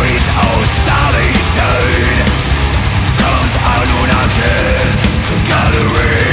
Fried aus Stalin comes out when I kiss gathering.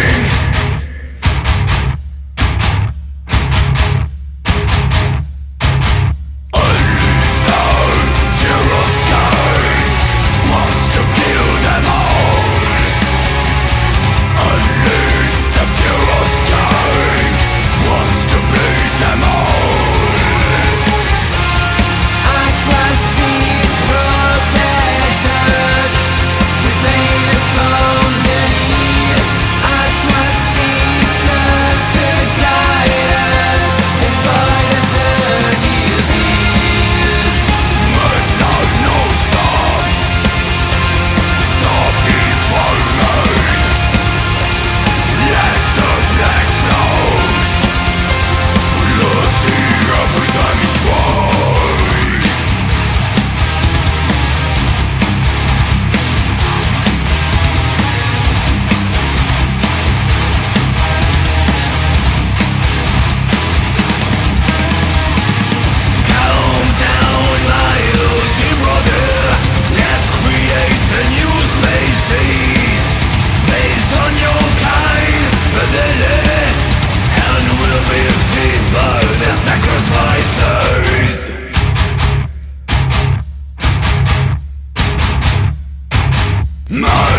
No!